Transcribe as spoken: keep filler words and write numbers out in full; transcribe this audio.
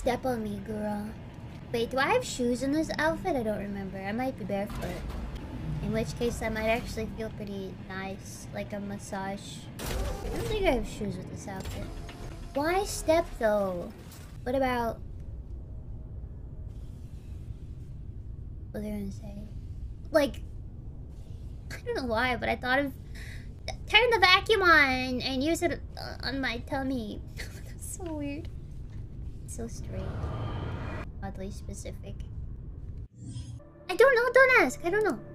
Step on me, girl. Wait, do I have shoes in this outfit? I don't remember. I might be barefoot. In which case, I might actually feel pretty nice. Like a massage. I don't think I have shoes with this outfit. Why step, though? What about... what they're gonna say? Like... I don't know why, but I thought of... turn the vacuum on and use it on my tummy. That's so weird. It's so strange. Oddly specific. I don't know, don't ask, I don't know.